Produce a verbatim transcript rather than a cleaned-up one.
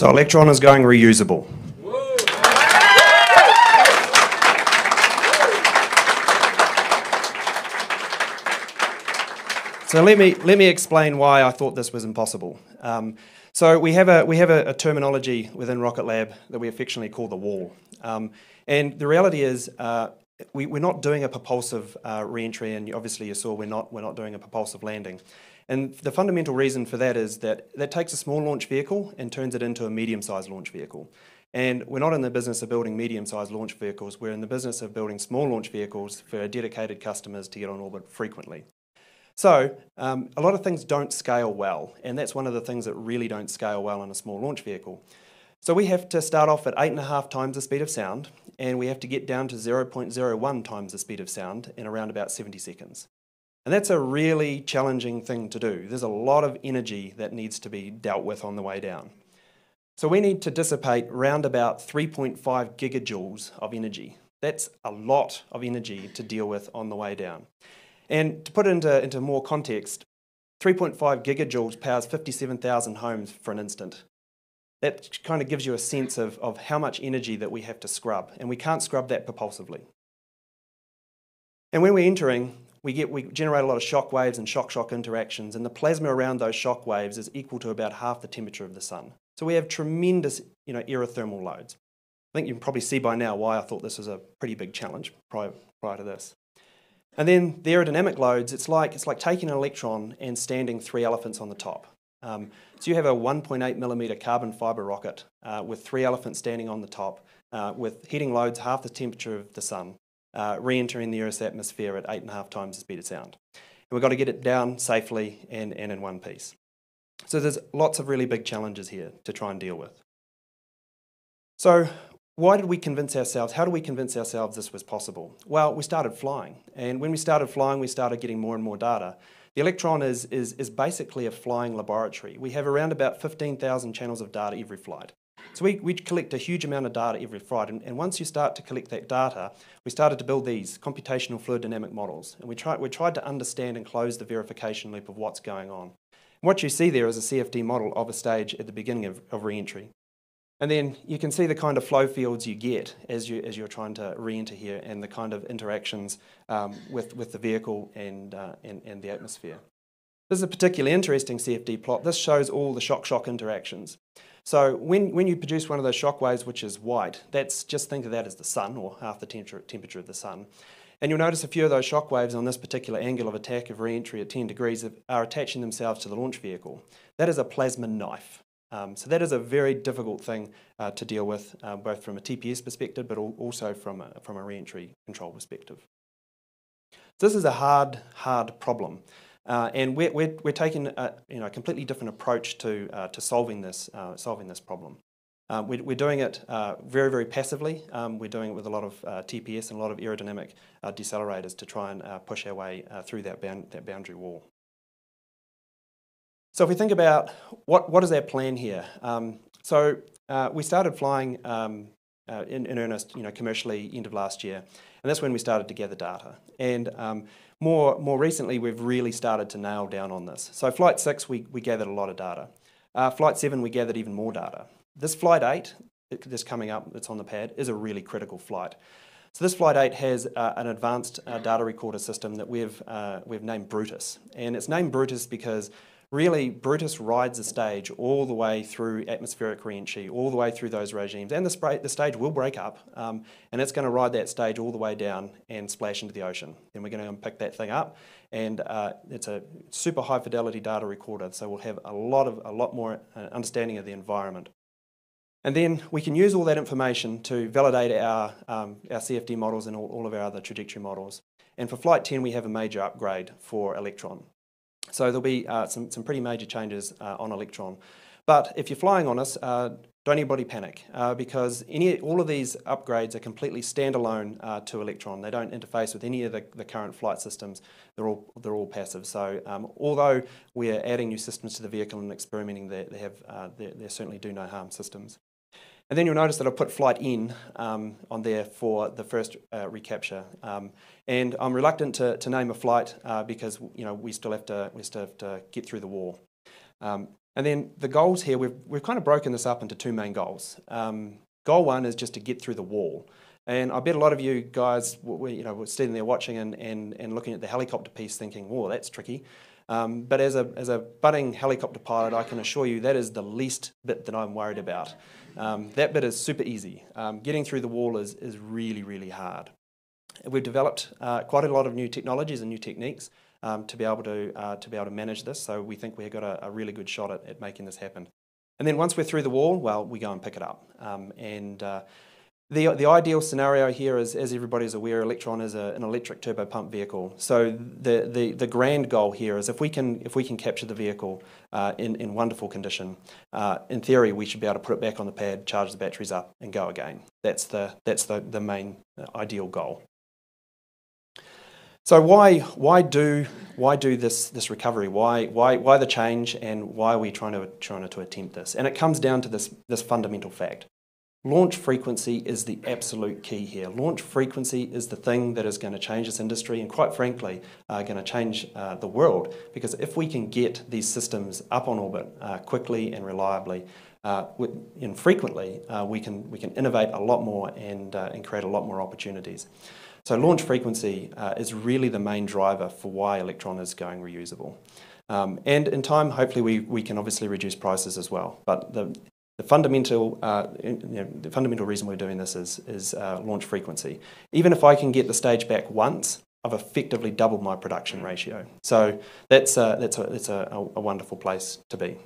So Electron is going reusable. So let me let me explain why I thought this was impossible. Um, so we have a we have a, a terminology within Rocket Lab that we affectionately call the wall, um, and the reality is uh, we, we're not doing a propulsive uh, re-entry, and obviously you saw we're not we're not doing a propulsive landing, and the fundamental reason for that is that that takes a small launch vehicle and turns it into a medium-sized launch vehicle. And we're not in the business of building medium-sized launch vehicles. We're in the business of building small launch vehicles for dedicated customers to get on orbit frequently. So um, a lot of things don't scale well, and that's one of the things that really don't scale well in a small launch vehicle. So we have to start off at eight and a half times the speed of sound, and we have to get down to zero point zero one times the speed of sound in around about seventy seconds. And that's a really challenging thing to do. There's a lot of energy that needs to be dealt with on the way down. So we need to dissipate around about three point five gigajoules of energy. That's a lot of energy to deal with on the way down. And to put it into, into more context, three point five gigajoules powers fifty-seven thousand homes for an instant. That kind of gives you a sense of, of how much energy that we have to scrub, and we can't scrub that propulsively. And when we're entering, we, get, we generate a lot of shock waves and shock-shock interactions, and the plasma around those shock waves is equal to about half the temperature of the sun. So we have tremendous you know, aerothermal loads. I think you can probably see by now why I thought this was a pretty big challenge prior, prior to this. And then the aerodynamic loads, it's like, it's like taking an electron and standing three elephants on the top. Um, so you have a one point eight millimetre carbon fibre rocket uh, with three elephants standing on the top uh, with heating loads half the temperature of the sun, uh, re-entering the Earth's atmosphere at eight and a half times the speed of sound. And we've got to get it down safely and, and in one piece. So there's lots of really big challenges here to try and deal with. So why did we convince ourselves, how do we convince ourselves this was possible? Well, we started flying, and when we started flying, we started getting more and more data. The Electron is, is, is basically a flying laboratory. We have around about fifteen thousand channels of data every flight. So we, we collect a huge amount of data every flight, and, and once you start to collect that data, we started to build these computational fluid dynamic models, and we tried, we tried to understand and close the verification loop of what's going on. And what you see there is a C F D model of a stage at the beginning of, of re-entry. And then you can see the kind of flow fields you get as, you, as you're trying to re-enter here, and the kind of interactions um, with, with the vehicle and, uh, and, and the atmosphere. This is a particularly interesting C F D plot. This shows all the shock-shock interactions. So when, when you produce one of those shock waves, which is white, that's, just think of that as the sun, or half the temperature, temperature of the sun. And you'll notice a few of those shock waves on this particular angle of attack of re-entry at ten degrees are attaching themselves to the launch vehicle. That is a plasma knife. Um, so that is a very difficult thing uh, to deal with, uh, both from a T P S perspective, but al also from a, from a re-entry control perspective. So this is a hard, hard problem, uh, and we're, we're, we're taking a you know, completely different approach to, uh, to solving, this, uh, solving this problem. Um, we're, we're doing it uh, very, very passively. Um, we're doing it with a lot of uh, T P S and a lot of aerodynamic uh, decelerators to try and uh, push our way uh, through that, bound that boundary wall. So if we think about what, what is our plan here, um, so uh, we started flying um, uh, in, in earnest, you know, commercially end of last year, and that's when we started to gather data. And um, more, more recently we've really started to nail down on this. So Flight six we, we gathered a lot of data, uh, Flight seven we gathered even more data. This Flight eight, this coming up, that's on the pad, is a really critical flight. So this Flight eight has uh, an advanced uh, data recorder system that we've, uh, we've named Brutus, and it's named Brutus because really, Brutus rides the stage all the way through atmospheric re-entry, all the way through those regimes, and the, spray, the stage will break up, um, and it's going to ride that stage all the way down and splash into the ocean. Then we're going to unpick that thing up, and uh, it's a super high fidelity data recorder, so we'll have a lot of a lot more uh, understanding of the environment. And then we can use all that information to validate our, um, our C F D models and all, all of our other trajectory models. And for Flight ten, we have a major upgrade for Electron. So there'll be uh, some, some pretty major changes uh, on Electron. But if you're flying on us, uh, don't anybody panic, uh, because any, all of these upgrades are completely standalone uh, to Electron. They don't interface with any of the, the current flight systems. They're all, they're all passive. So um, although we're adding new systems to the vehicle and experimenting, they, they, have, uh, they, they certainly do no harm systems. And then you'll notice that I've put Flight N um, on there for the first uh, recapture, um, and I'm reluctant to, to name a flight uh, because you know we still have to we still have to get through the war. Um, And then the goals here, we've, we've kind of broken this up into two main goals. Um, goal one is just to get through the wall. And I bet a lot of you guys were, you know, were sitting there watching and, and, and looking at the helicopter piece thinking, whoa, that's tricky. Um, but as a, as a budding helicopter pilot, I can assure you that is the least bit that I'm worried about. Um, that bit is super easy. Um, getting through the wall is, is really, really hard. We've developed uh, quite a lot of new technologies and new techniques um, to be able to, uh, to be able to manage this, so we think we've got a, a really good shot at, at making this happen. And then once we're through the wall, well, we go and pick it up. Um, and uh, The, the ideal scenario here is, as everybody's aware, Electron is a, an electric turbopump vehicle. So the, the, the grand goal here is if we can, if we can capture the vehicle uh, in, in wonderful condition, uh, in theory we should be able to put it back on the pad, charge the batteries up and go again. That's the, that's the, the main ideal goal. So why, why, do, why do this, this recovery? Why, why, why the change, and why are we trying to, trying to attempt this? And it comes down to this, this fundamental fact. Launch frequency is the absolute key here. Launch frequency is the thing that is going to change this industry, and quite frankly, uh, going to change uh, the world. Because if we can get these systems up on orbit uh, quickly and reliably, uh, and frequently, uh, we can we can innovate a lot more and uh, and create a lot more opportunities. So launch frequency uh, is really the main driver for why Electron is going reusable, um, and in time, hopefully, we we can obviously reduce prices as well. But the The fundamental, uh, you know, the fundamental reason we're doing this is, is uh, launch frequency. Even if I can get the stage back once, I've effectively doubled my production ratio. So that's, uh, that's, a, that's a, a wonderful place to be.